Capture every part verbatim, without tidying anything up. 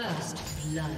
First blood.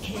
Kill.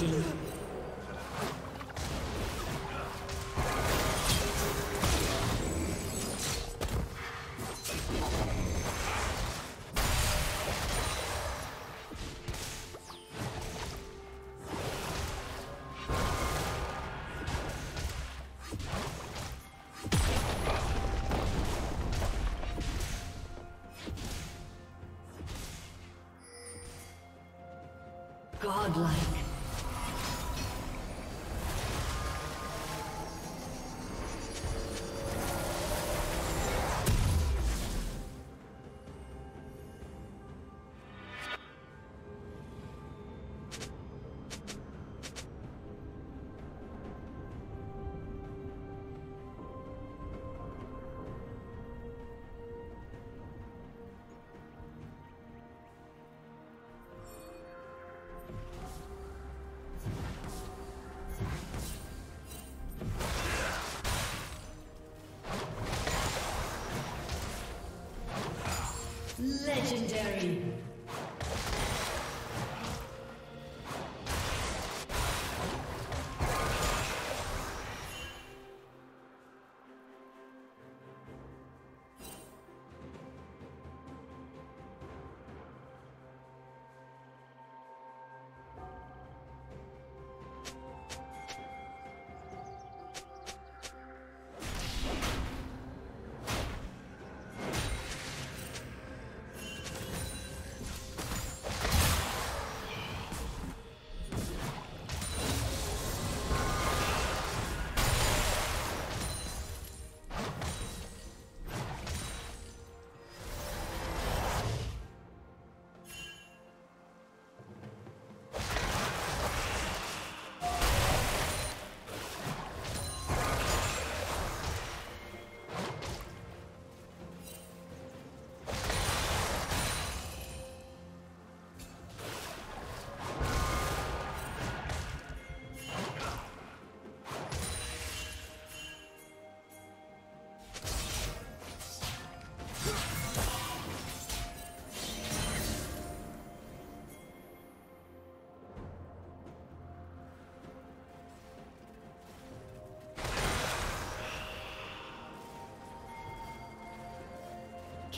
rampaging. Godlike. Legendary.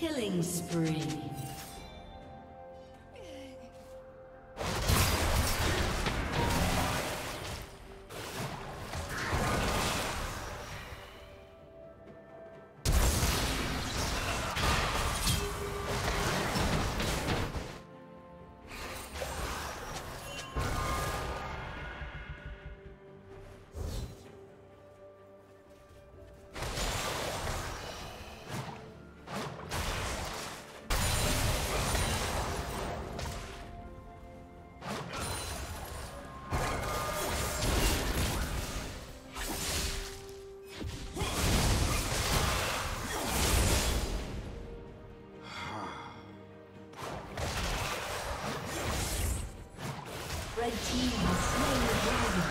Killing spree. Red team has slain the dragon.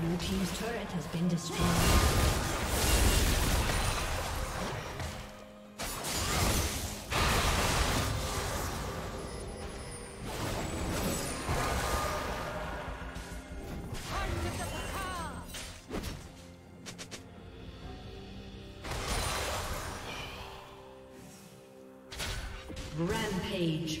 Blue team's turret has been destroyed. Rampage.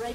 The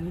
Blue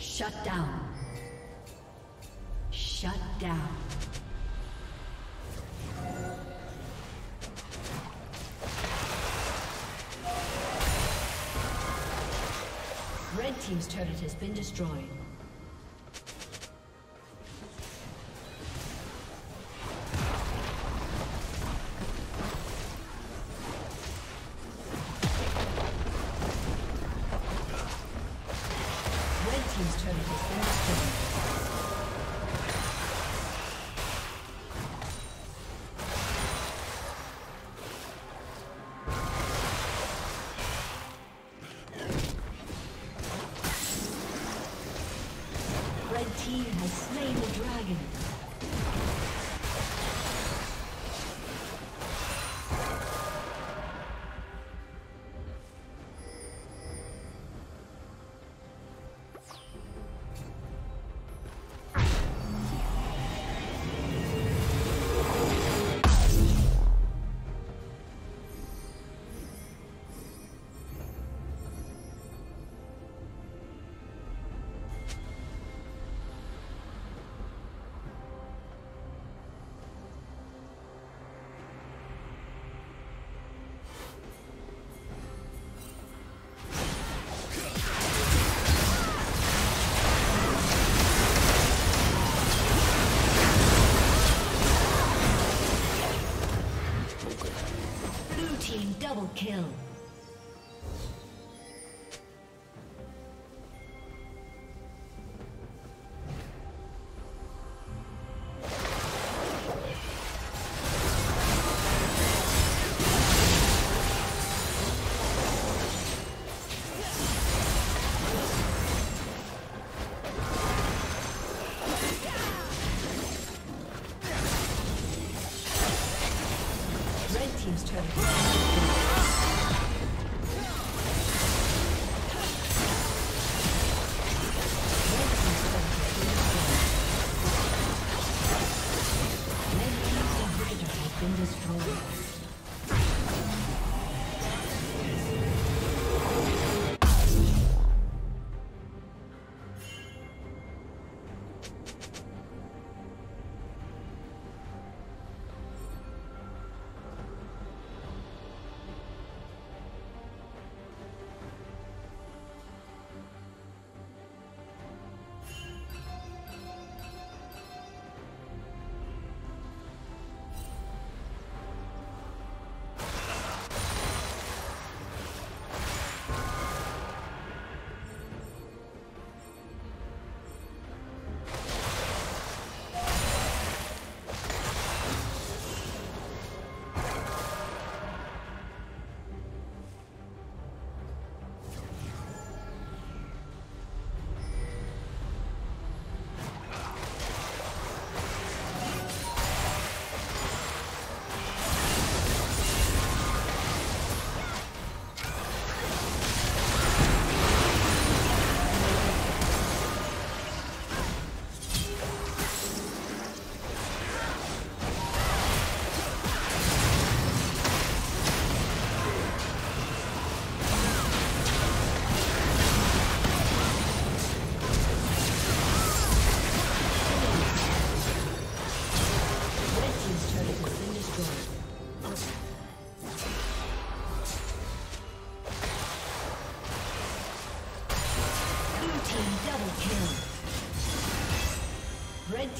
Shut down. Shut down. Red team's turret has been destroyed. Double kill. Red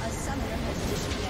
A summoner has disappeared.